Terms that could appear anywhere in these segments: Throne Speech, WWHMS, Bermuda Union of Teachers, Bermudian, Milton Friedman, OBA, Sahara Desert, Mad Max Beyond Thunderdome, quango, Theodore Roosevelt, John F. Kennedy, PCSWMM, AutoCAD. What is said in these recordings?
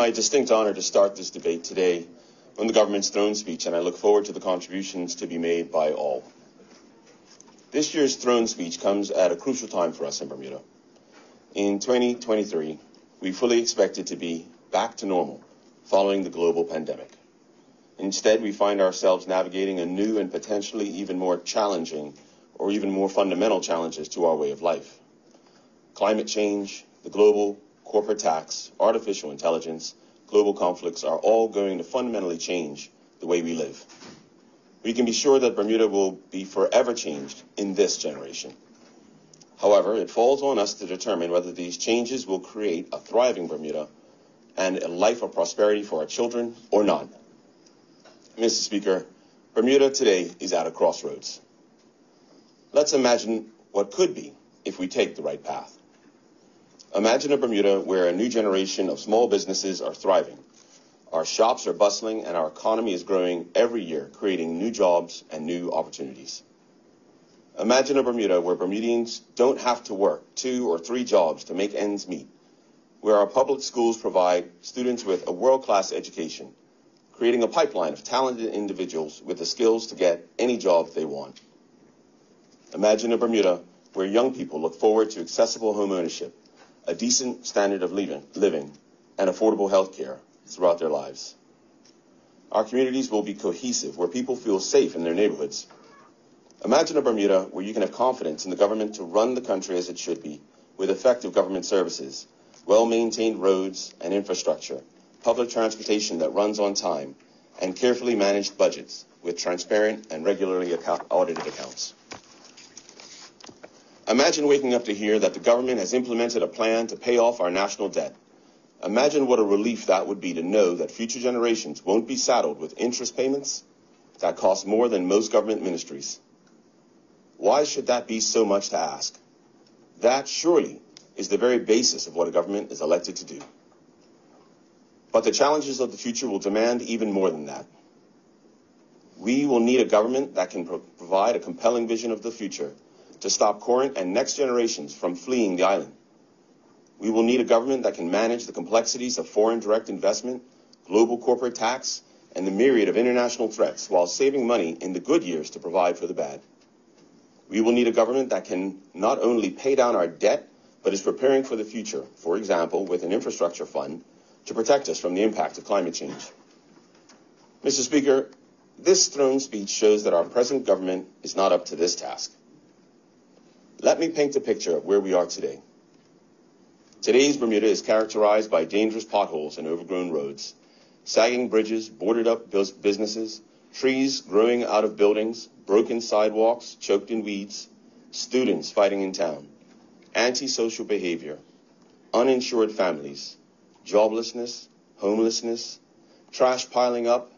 my distinct honor to start this debate today on the government's throne speech, and I look forward to the contributions to be made by all. This year's throne speech comes at a crucial time for us in Bermuda. In 2023, we fully expected to be back to normal following the global pandemic. Instead, we find ourselves navigating a new and potentially even more challenging or even more fundamental challenges to our way of life. Climate change, the global corporate tax, artificial intelligence, global conflicts are all going to fundamentally change the way we live. We can be sure that Bermuda will be forever changed in this generation. However, it falls on us to determine whether these changes will create a thriving Bermuda and a life of prosperity for our children or not. Mr. Speaker, Bermuda today is at a crossroads. Let's imagine what could be if we take the right path. Imagine a Bermuda where a new generation of small businesses are thriving. Our shops are bustling and our economy is growing every year, creating new jobs and new opportunities. Imagine a Bermuda where Bermudians don't have to work 2 or 3 jobs to make ends meet, where our public schools provide students with a world-class education, creating a pipeline of talented individuals with the skills to get any job they want. Imagine a Bermuda where young people look forward to accessible home ownership, a decent standard of living, and affordable health care throughout their lives. Our communities will be cohesive, where people feel safe in their neighborhoods. Imagine a Bermuda where you can have confidence in the government to run the country as it should be, with effective government services, well-maintained roads and infrastructure, public transportation that runs on time, and carefully managed budgets with transparent and regularly audited accounts. Imagine waking up to hear that the government has implemented a plan to pay off our national debt. Imagine what a relief that would be to know that future generations won't be saddled with interest payments that cost more than most government ministries. Why should that be so much to ask? That surely is the very basis of what a government is elected to do. But the challenges of the future will demand even more than that. We will need a government that can provide a compelling vision of the future to stop current and next generations from fleeing the island. We will need a government that can manage the complexities of foreign direct investment, global corporate tax, and the myriad of international threats while saving money in the good years to provide for the bad. We will need a government that can not only pay down our debt, but is preparing for the future, for example, with an infrastructure fund to protect us from the impact of climate change. Mr. Speaker, this throne speech shows that our present government is not up to this task. Let me paint a picture of where we are today. Today's Bermuda is characterized by dangerous potholes and overgrown roads, sagging bridges, boarded-up businesses, trees growing out of buildings, broken sidewalks choked in weeds, students fighting in town, antisocial behavior, uninsured families, joblessness, homelessness, trash piling up,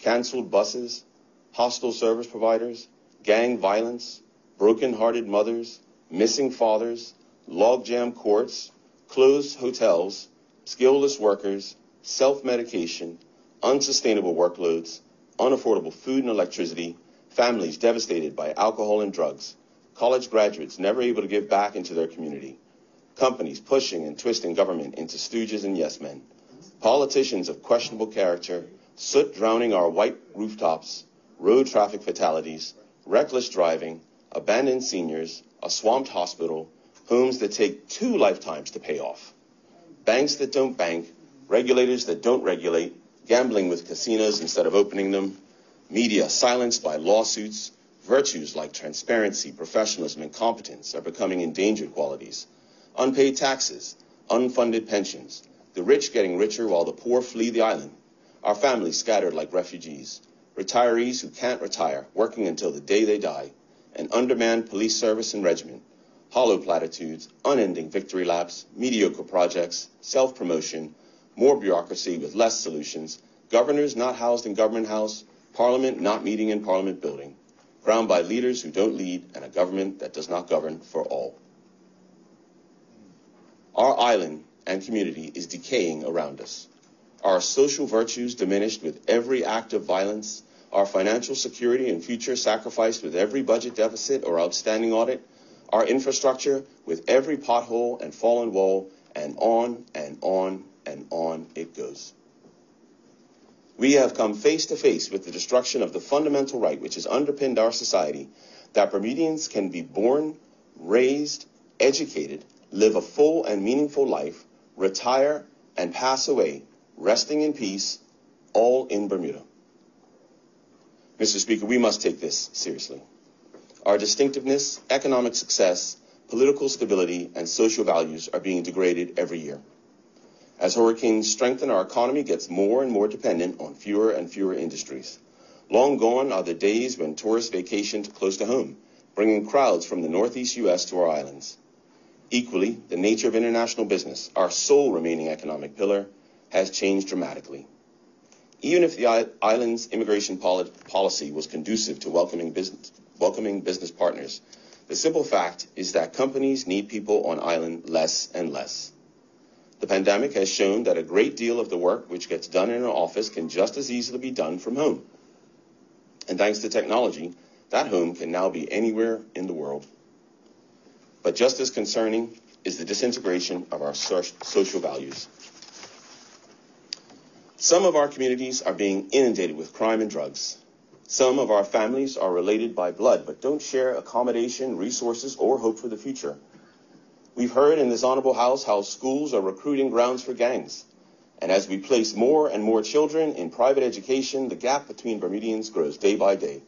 canceled buses, hostile service providers, gang violence, broken-hearted mothers, missing fathers, logjam courts, closed hotels, skillless workers, self-medication, unsustainable workloads, unaffordable food and electricity, families devastated by alcohol and drugs, college graduates never able to give back into their community, companies pushing and twisting government into stooges and yes-men, politicians of questionable character, soot drowning our white rooftops, road traffic fatalities, reckless driving, abandoned seniors, a swamped hospital, homes that take 2 lifetimes to pay off, banks that don't bank, regulators that don't regulate, gambling with casinos instead of opening them, media silenced by lawsuits, virtues like transparency, professionalism, and competence are becoming endangered qualities, unpaid taxes, unfunded pensions, the rich getting richer while the poor flee the island, our families scattered like refugees, retirees who can't retire, working until the day they die, an undermanned police service and regiment, hollow platitudes, unending victory laps, mediocre projects, self-promotion, more bureaucracy with less solutions, governors not housed in government house, parliament not meeting in parliament building, crowned by leaders who don't lead and a government that does not govern for all. Our island and community is decaying around us. Our social virtues diminished with every act of violence, our financial security and future sacrificed with every budget deficit or outstanding audit, our infrastructure with every pothole and fallen wall, and on and on and on it goes. We have come face to face with the destruction of the fundamental right which has underpinned our society, that Bermudians can be born, raised, educated, live a full and meaningful life, retire, and pass away, resting in peace, all in Bermuda. Mr. Speaker, we must take this seriously. Our distinctiveness, economic success, political stability, and social values are being degraded every year. As hurricanes strengthen, our economy gets more and more dependent on fewer and fewer industries. Long gone are the days when tourists vacationed close to home, bringing crowds from the northeast U.S. to our islands. Equally, the nature of international business, our sole remaining economic pillar, has changed dramatically. Even if the island's immigration policy was conducive to welcoming business partners, the simple fact is that companies need people on island less and less. The pandemic has shown that a great deal of the work which gets done in an office can just as easily be done from home. And thanks to technology, that home can now be anywhere in the world. But just as concerning is the disintegration of our social values. Some of our communities are being inundated with crime and drugs. Some of our families are related by blood, but don't share accommodation, resources, or hope for the future. We've heard in this honorable house how schools are recruiting grounds for gangs. And as we place more and more children in private education, the gap between Bermudians grows day by day.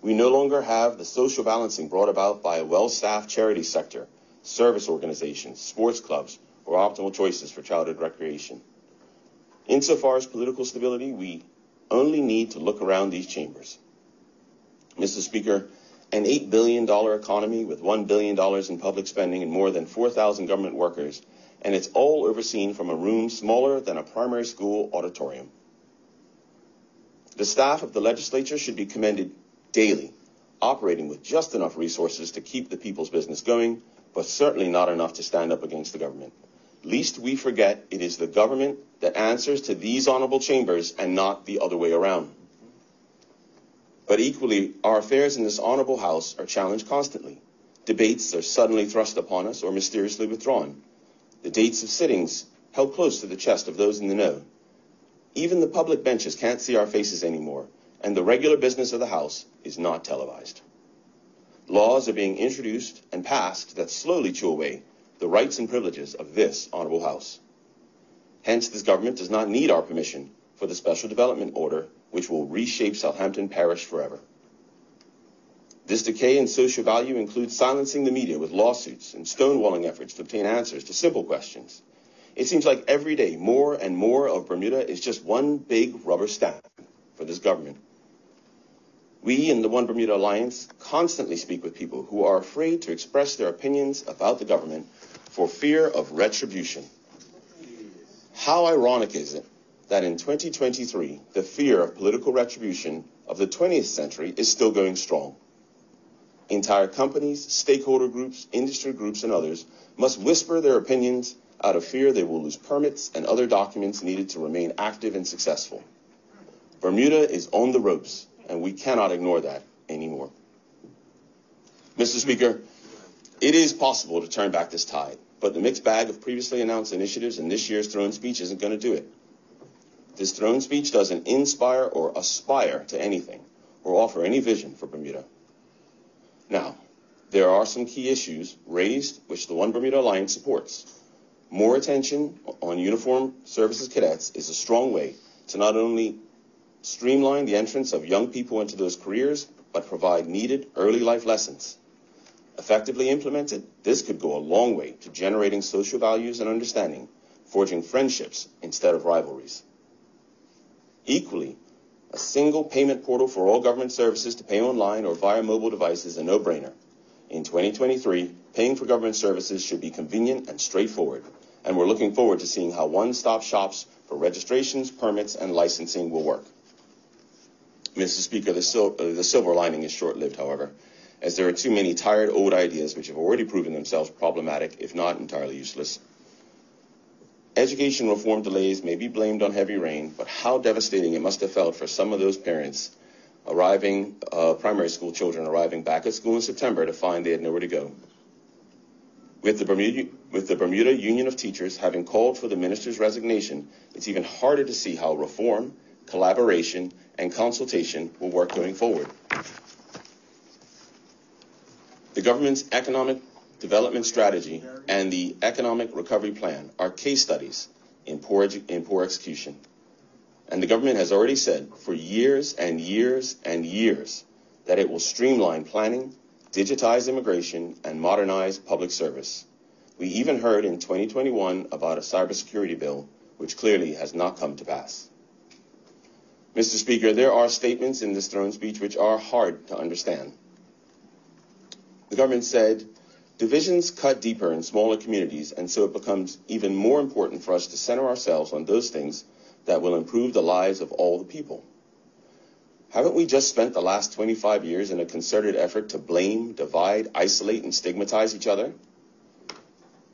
We no longer have the social balancing brought about by a well-staffed charity sector, service organizations, sports clubs, or optimal choices for childhood recreation. Insofar as political stability, we only need to look around these chambers. Mr. Speaker, an $8 billion economy with $1 billion in public spending and more than 4,000 government workers, and it's all overseen from a room smaller than a primary school auditorium. The staff of the legislature should be commended daily, operating with just enough resources to keep the people's business going, but certainly not enough to stand up against the government. Lest we forget it is the government that answers to these honorable chambers and not the other way around. But equally, our affairs in this honorable house are challenged constantly. Debates are suddenly thrust upon us or mysteriously withdrawn. The dates of sittings held close to the chest of those in the know. Even the public benches can't see our faces anymore, and the regular business of the House is not televised. Laws are being introduced and passed that slowly chew away the rights and privileges of this honorable House. Hence, this government does not need our permission for the Special Development Order, which will reshape Southampton Parish forever. This decay in social value includes silencing the media with lawsuits and stonewalling efforts to obtain answers to simple questions. It seems like every day more and more of Bermuda is just one big rubber stamp for this government. We in the One Bermuda Alliance constantly speak with people who are afraid to express their opinions about the government for fear of retribution. How ironic is it that in 2023, the fear of political retribution of the 20th century is still going strong? Entire companies, stakeholder groups, industry groups, and others must whisper their opinions out of fear they will lose permits and other documents needed to remain active and successful. Bermuda is on the ropes, and we cannot ignore that anymore. Mr. Speaker, it is possible to turn back this tide, but the mixed bag of previously announced initiatives in this year's throne speech isn't going to do it. This throne speech doesn't inspire or aspire to anything or offer any vision for Bermuda. Now, there are some key issues raised which the One Bermuda Alliance supports. More attention on uniformed services cadets is a strong way to not only streamline the entrance of young people into those careers, but provide needed early life lessons. Effectively implemented, this could go a long way to generating social values and understanding, forging friendships instead of rivalries. Equally, a single payment portal for all government services to pay online or via mobile device is a no-brainer. In 2023, paying for government services should be convenient and straightforward, and we're looking forward to seeing how one-stop shops for registrations, permits, and licensing will work. Mr. Speaker, the silver lining is short-lived, however, as there are too many tired old ideas which have already proven themselves problematic, if not entirely useless. Education reform delays may be blamed on heavy rain, but how devastating it must have felt for some of those parents primary school children arriving back at school in September to find they had nowhere to go. With the Bermuda With the Bermuda Union of Teachers having called for the minister's resignation, it's even harder to see how reform, collaboration, and consultation will work going forward. The government's economic development strategy and the economic recovery plan are case studies in poor execution. And the government has already said for years and years and years that it will streamline planning, digitize immigration, and modernize public service. We even heard in 2021 about a cybersecurity bill, which clearly has not come to pass. Mr. Speaker, there are statements in this throne speech which are hard to understand. The government said, divisions cut deeper in smaller communities, and so it becomes even more important for us to center ourselves on those things that will improve the lives of all the people. Haven't we just spent the last 25 years in a concerted effort to blame, divide, isolate, and stigmatize each other?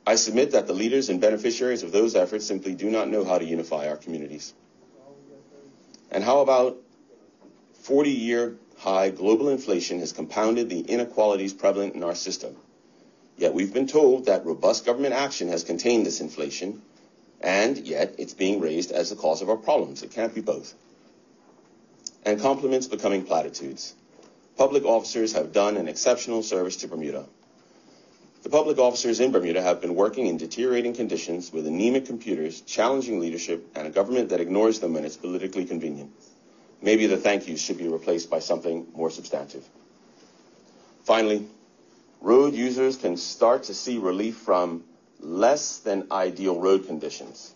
I submit that the leaders and beneficiaries of those efforts simply do not know how to unify our communities. And how about 40-year high global inflation has compounded the inequalities prevalent in our system? Yet we've been told that robust government action has contained this inflation, and yet it's being raised as the cause of our problems. It can't be both. And compliments becoming platitudes. Public officers have done an exceptional service to Bermuda. The public officers in Bermuda have been working in deteriorating conditions with anemic computers, challenging leadership, and a government that ignores them when it's politically convenient. Maybe the thank yous should be replaced by something more substantive. Finally, road users can start to see relief from less than ideal road conditions.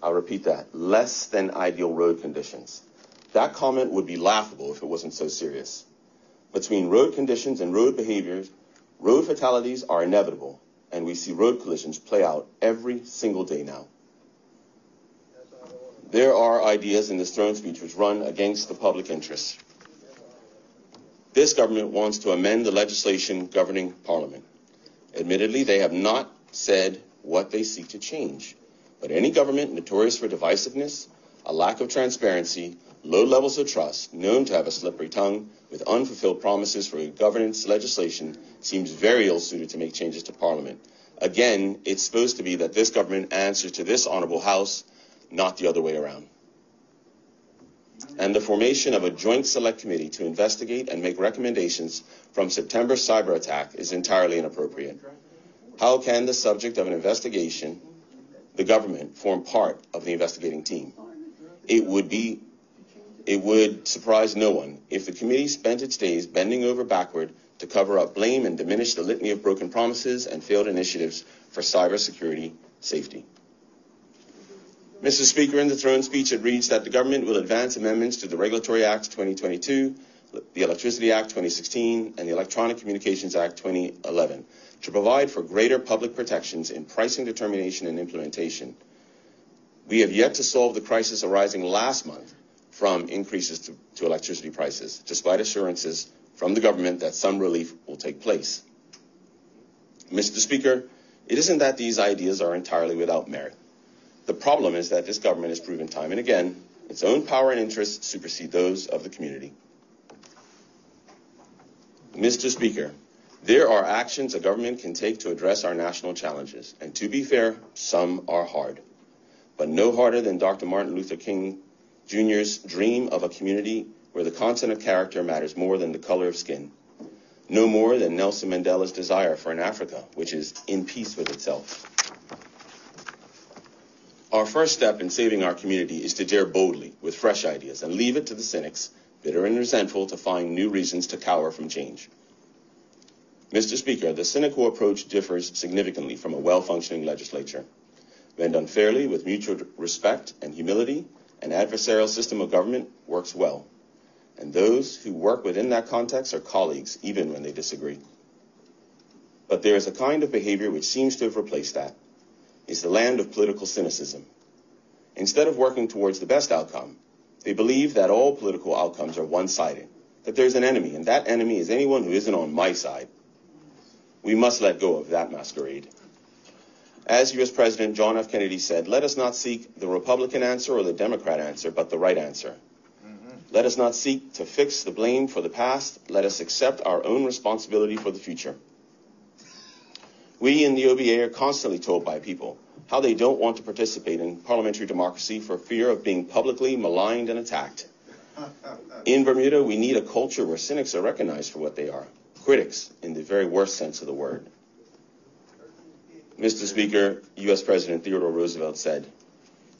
I'll repeat that, less than ideal road conditions. That comment would be laughable if it wasn't so serious. Between road conditions and road behaviors, road fatalities are inevitable, and we see road collisions play out every single day now. There are ideas in this throne speech which run against the public interest. This government wants to amend the legislation governing Parliament. Admittedly, they have not said what they seek to change, but any government notorious for divisiveness, a lack of transparency, low levels of trust, known to have a slippery tongue, with unfulfilled promises for governance legislation, seems very ill-suited to make changes to Parliament. Again, it's supposed to be that this government answers to this honorable House, not the other way around. And the formation of a joint select committee to investigate and make recommendations from September's cyber attack is entirely inappropriate. How can the subject of an investigation, the government, form part of the investigating team? It would surprise no one if the committee spent its days bending over backward to cover up blame and diminish the litany of broken promises and failed initiatives for cybersecurity safety. Mr. Speaker, in the throne speech, it reads that the government will advance amendments to the Regulatory Act 2022, the Electricity Act 2016, and the Electronic Communications Act 2011 to provide for greater public protections in pricing determination and implementation. We have yet to solve the crisis arising last month from increases to electricity prices, despite assurances from the government that some relief will take place. Mr. Speaker, it isn't that these ideas are entirely without merit. The problem is that this government has proven time and again its own power and interests supersede those of the community. Mr. Speaker, there are actions a government can take to address our national challenges, and to be fair, some are hard, but no harder than Dr. Martin Luther King Jr.'s dream of a community where the content of character matters more than the color of skin, no more than Nelson Mandela's desire for an Africa which is in peace with itself. Our first step in saving our community is to dare boldly with fresh ideas and leave it to the cynics, bitter and resentful, to find new reasons to cower from change. Mr. Speaker, the cynical approach differs significantly from a well-functioning legislature. When done fairly with mutual respect and humility, an adversarial system of government works well, and those who work within that context are colleagues, even when they disagree. But there is a kind of behavior which seems to have replaced that. It's the land of political cynicism. Instead of working towards the best outcome, they believe that all political outcomes are one-sided, that there's an enemy, and that enemy is anyone who isn't on my side. We must let go of that masquerade. As U.S. President John F. Kennedy said, let us not seek the Republican answer or the Democrat answer, but the right answer. Let us not seek to fix the blame for the past. Let us accept our own responsibility for the future. We in the OBA are constantly told by people how they don't want to participate in parliamentary democracy for fear of being publicly maligned and attacked. In Bermuda, we need a culture where cynics are recognized for what they are, critics in the very worst sense of the word. Mr. Speaker, U.S. President Theodore Roosevelt said,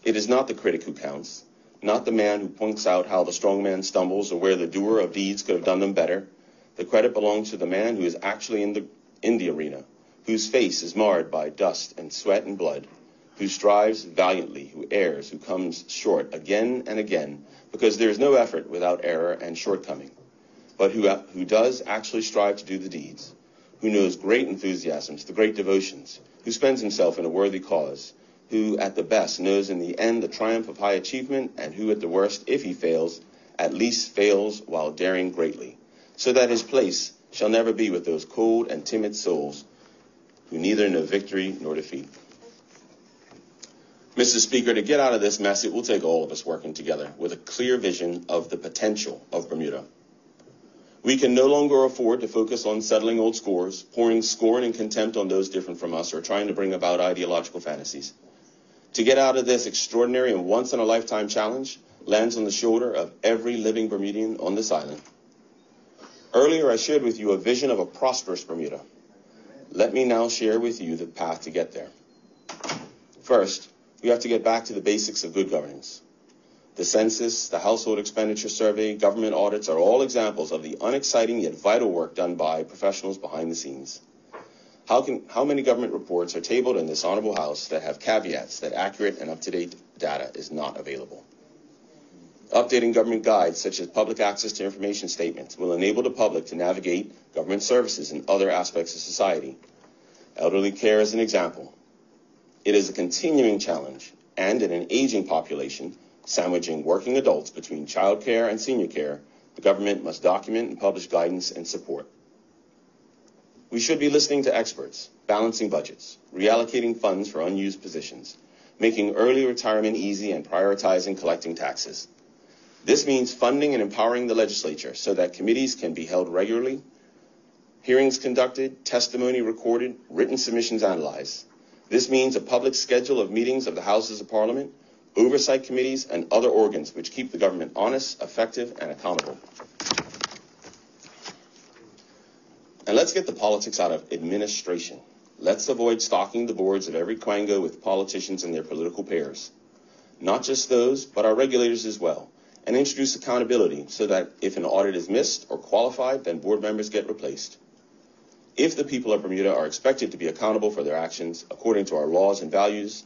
"It is not the critic who counts, not the man who points out how the strong man stumbles or where the doer of deeds could have done them better. The credit belongs to the man who is actually in the arena, whose face is marred by dust and sweat and blood, who strives valiantly, who errs, who comes short again and again, because there is no effort without error and shortcoming, but who does actually strive to do the deeds, who knows great enthusiasms, the great devotions, who spends himself in a worthy cause, who at the best knows in the end the triumph of high achievement, and who at the worst, if he fails, at least fails while daring greatly, so that his place shall never be with those cold and timid souls who neither know victory nor defeat." Mr. Speaker, to get out of this mess, it will take all of us working together with a clear vision of the potential of Bermuda. We can no longer afford to focus on settling old scores, pouring scorn and contempt on those different from us, or trying to bring about ideological fantasies. To get out of this extraordinary and once-in-a-lifetime challenge lands on the shoulder of every living Bermudian on this island. Earlier, I shared with you a vision of a prosperous Bermuda. Let me now share with you the path to get there. First, we have to get back to the basics of good governance. The census, the household expenditure survey, government audits are all examples of the unexciting yet vital work done by professionals behind the scenes. How many government reports are tabled in this honorable house that have caveats that accurate and up-to-date data is not available? Updating government guides such as public access to information statements will enable the public to navigate government services and other aspects of society. Elderly care is an example. It is a continuing challenge, and in an aging population, sandwiching working adults between child care and senior care, the government must document and publish guidance and support. We should be listening to experts, balancing budgets, reallocating funds for unused positions, making early retirement easy, and prioritizing collecting taxes. This means funding and empowering the legislature so that committees can be held regularly, hearings conducted, testimony recorded, written submissions analyzed. This means a public schedule of meetings of the Houses of Parliament, oversight committees, and other organs which keep the government honest, effective, and accountable. And let's get the politics out of administration. Let's avoid stocking the boards of every quango with politicians and their political pairs. Not just those, but our regulators as well, and introduce accountability so that if an audit is missed or qualified, then board members get replaced. If the people of Bermuda are expected to be accountable for their actions according to our laws and values,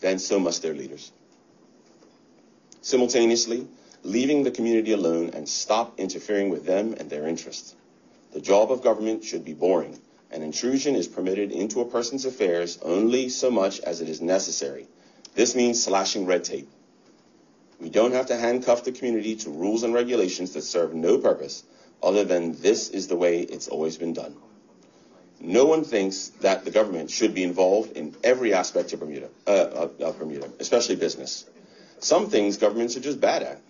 then so must their leaders. Simultaneously, leaving the community alone and stop interfering with them and their interests. The job of government should be boring, and intrusion is permitted into a person's affairs only so much as it is necessary. This means slashing red tape. We don't have to handcuff the community to rules and regulations that serve no purpose other than this is the way it's always been done. No one thinks that the government should be involved in every aspect of Bermuda, especially business. Some things governments are just bad at.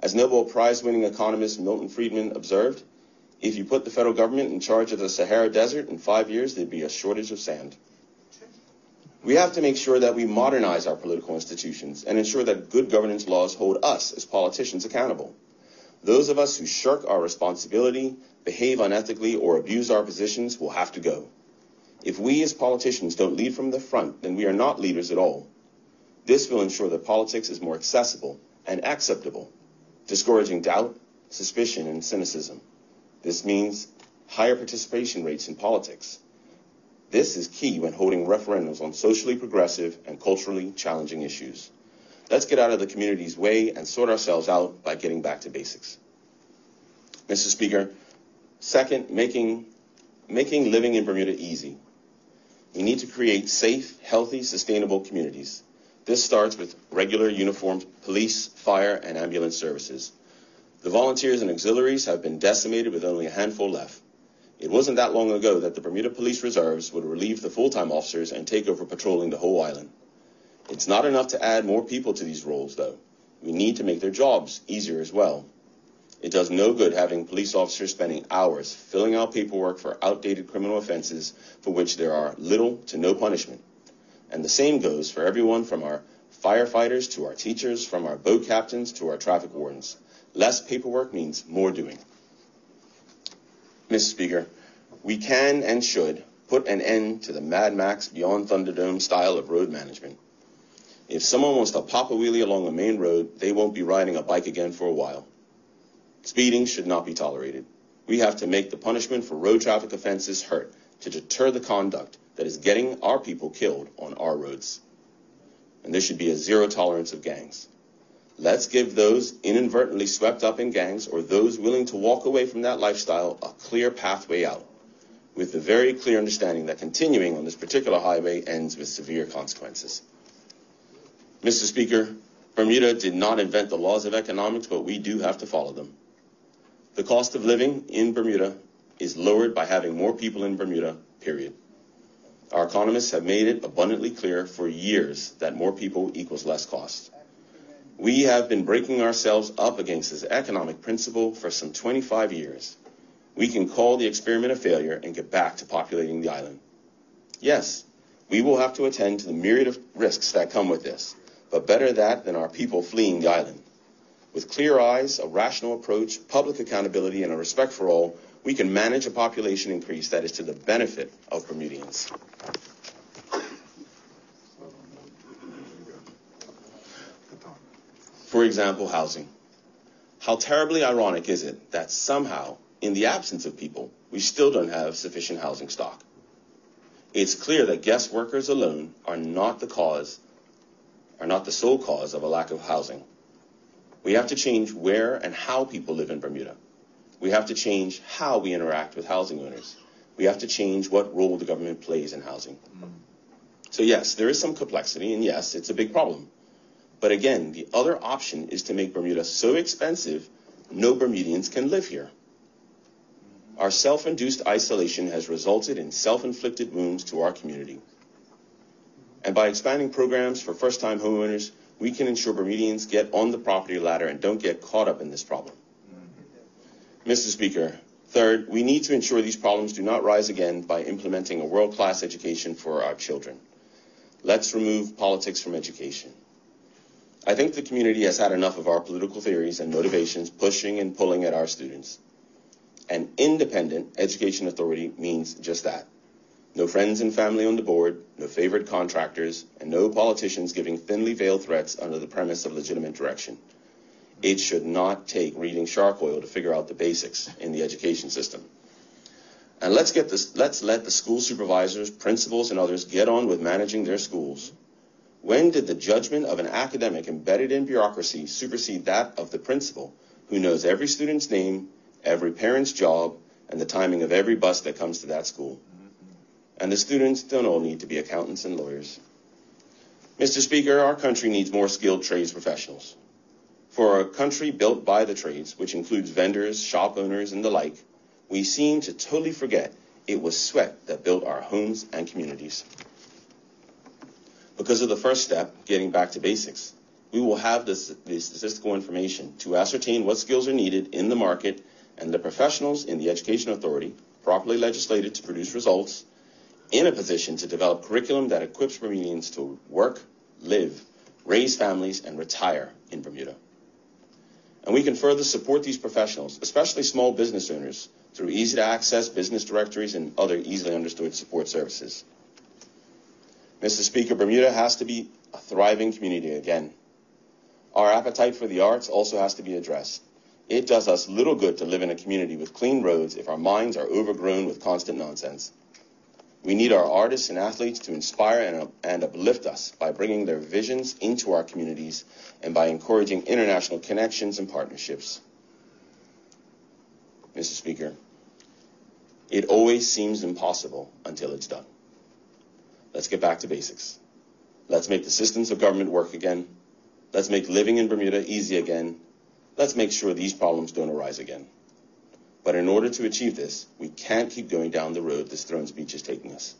As Nobel Prize-winning economist Milton Friedman observed, if you put the federal government in charge of the Sahara Desert, in 5 years, there'd be a shortage of sand. We have to make sure that we modernize our political institutions and ensure that good governance laws hold us as politicians accountable. Those of us who shirk our responsibility, behave unethically, or abuse our positions will have to go. If we as politicians don't lead from the front, then we are not leaders at all. This will ensure that politics is more accessible and acceptable, discouraging doubt, suspicion, and cynicism. This means higher participation rates in politics. This is key when holding referendums on socially progressive and culturally challenging issues. Let's get out of the community's way and sort ourselves out by getting back to basics. Mr. Speaker, second, making living in Bermuda easy. We need to create safe, healthy, sustainable communities. This starts with regular uniformed police, fire, and ambulance services. The volunteers and auxiliaries have been decimated with only a handful left. It wasn't that long ago that the Bermuda Police Reserves would relieve the full-time officers and take over patrolling the whole island. It's not enough to add more people to these roles, though. We need to make their jobs easier as well. It does no good having police officers spending hours filling out paperwork for outdated criminal offenses for which there are little to no punishment. And the same goes for everyone from our firefighters to our teachers, from our boat captains to our traffic wardens. Less paperwork means more doing. Mr. Speaker, we can and should put an end to the Mad Max Beyond Thunderdome style of road management. If someone wants to pop a wheelie along a main road, they won't be riding a bike again for a while. Speeding should not be tolerated. We have to make the punishment for road traffic offenses hurt to deter the conduct that is getting our people killed on our roads. And there should be a zero tolerance of gangs. Let's give those inadvertently swept up in gangs or those willing to walk away from that lifestyle a clear pathway out, with the very clear understanding that continuing on this particular highway ends with severe consequences. Mr. Speaker, Bermuda did not invent the laws of economics, but we do have to follow them. The cost of living in Bermuda is lowered by having more people in Bermuda, period. Our economists have made it abundantly clear for years that more people equals less cost. We have been breaking ourselves up against this economic principle for some 25 years. We can call the experiment a failure and get back to populating the island. Yes, we will have to attend to the myriad of risks that come with this, but better that than our people fleeing the island. With clear eyes, a rational approach, public accountability, and a respect for all, we can manage a population increase that is to the benefit of Bermudians. For example, housing. How terribly ironic is it that somehow, in the absence of people, we still don't have sufficient housing stock. It's clear that guest workers alone are not the sole cause of a lack of housing. We have to change where and how people live in Bermuda. We have to change how we interact with housing owners. We have to change what role the government plays in housing. So yes, there is some complexity, and yes, it's a big problem. But again, the other option is to make Bermuda so expensive, no Bermudians can live here. Our self-induced isolation has resulted in self-inflicted wounds to our community. And by expanding programs for first-time homeowners, we can ensure Bermudians get on the property ladder and don't get caught up in this problem. Mr. Speaker, third, we need to ensure these problems do not rise again by implementing a world-class education for our children. Let's remove politics from education. I think the community has had enough of our political theories and motivations pushing and pulling at our students. An independent education authority means just that. No friends and family on the board, no favored contractors, and no politicians giving thinly veiled threats under the premise of legitimate direction. It should not take reading shark oil to figure out the basics in the education system. And let's let the school supervisors, principals, and others get on with managing their schools. When did the judgment of an academic embedded in bureaucracy supersede that of the principal, who knows every student's name, every parent's job, and the timing of every bus that comes to that school? And the students don't all need to be accountants and lawyers. Mr. Speaker, our country needs more skilled trades professionals. For a country built by the trades, which includes vendors, shop owners, and the like, we seem to totally forget it was sweat that built our homes and communities. Because of the first step, getting back to basics, we will have the statistical information to ascertain what skills are needed in the market, and the professionals in the education authority, properly legislated to produce results, in a position to develop curriculum that equips Bermudians to work, live, raise families, and retire in Bermuda. And we can further support these professionals, especially small business owners, through easy-to-access business directories and other easily understood support services. Mr. Speaker, Bermuda has to be a thriving community again. Our appetite for the arts also has to be addressed. It does us little good to live in a community with clean roads if our minds are overgrown with constant nonsense. We need our artists and athletes to inspire and uplift us by bringing their visions into our communities and by encouraging international connections and partnerships. Mr. Speaker, it always seems impossible until it's done. Let's get back to basics. Let's make the systems of government work again. Let's make living in Bermuda easy again. Let's make sure these problems don't arise again. But in order to achieve this, we can't keep going down the road this Thrones Beach is taking us.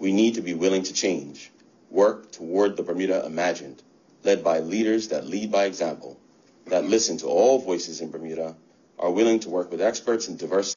We need to be willing to change, work toward the Bermuda imagined, led by leaders that lead by example, that listen to all voices in Bermuda, are willing to work with experts in diverse